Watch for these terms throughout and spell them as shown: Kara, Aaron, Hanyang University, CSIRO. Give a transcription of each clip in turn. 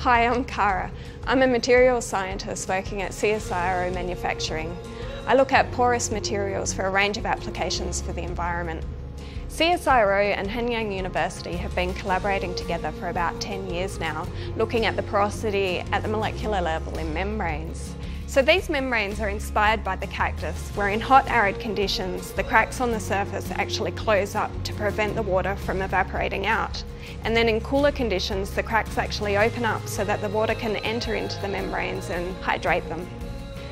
Hi, I'm Kara. I'm a materials scientist working at CSIRO Manufacturing. I look at porous materials for a range of applications for the environment. CSIRO and Hanyang University have been collaborating together for about 10 years now, looking at the porosity at the molecular level in membranes. So these membranes are inspired by the cactus, where in hot, arid conditions, the cracks on the surface actually close up to prevent the water from evaporating out. And then in cooler conditions, the cracks actually open up so that the water can enter into the membranes and hydrate them.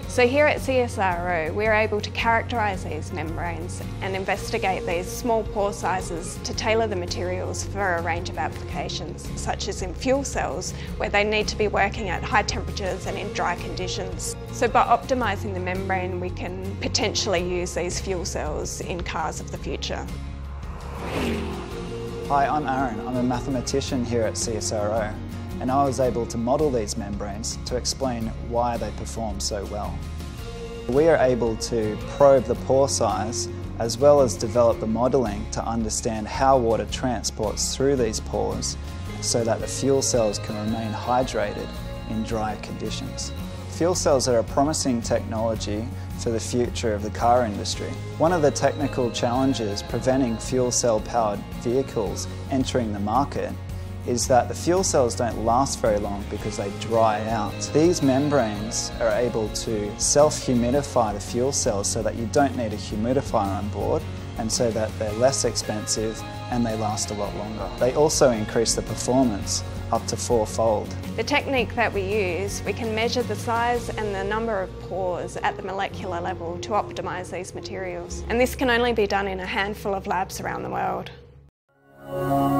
So here at CSIRO, we're able to characterise these membranes and investigate these small pore sizes to tailor the materials for a range of applications, such as in fuel cells, where they need to be working at high temperatures and in dry conditions. So by optimising the membrane, we can potentially use these fuel cells in cars of the future. Hi, I'm Aaron. I'm a mathematician here at CSIRO. And I was able to model these membranes to explain why they perform so well. We are able to probe the pore size as well as develop the modelling to understand how water transports through these pores so that the fuel cells can remain hydrated in dry conditions. Fuel cells are a promising technology for the future of the car industry. One of the technical challenges preventing fuel cell powered vehicles entering the market is that the fuel cells don't last very long because they dry out. These membranes are able to self-humidify the fuel cells so that you don't need a humidifier on board, and so that they're less expensive and they last a lot longer. They also increase the performance up to 4-fold. The technique that we use, we can measure the size and the number of pores at the molecular level to optimise these materials. And this can only be done in a handful of labs around the world.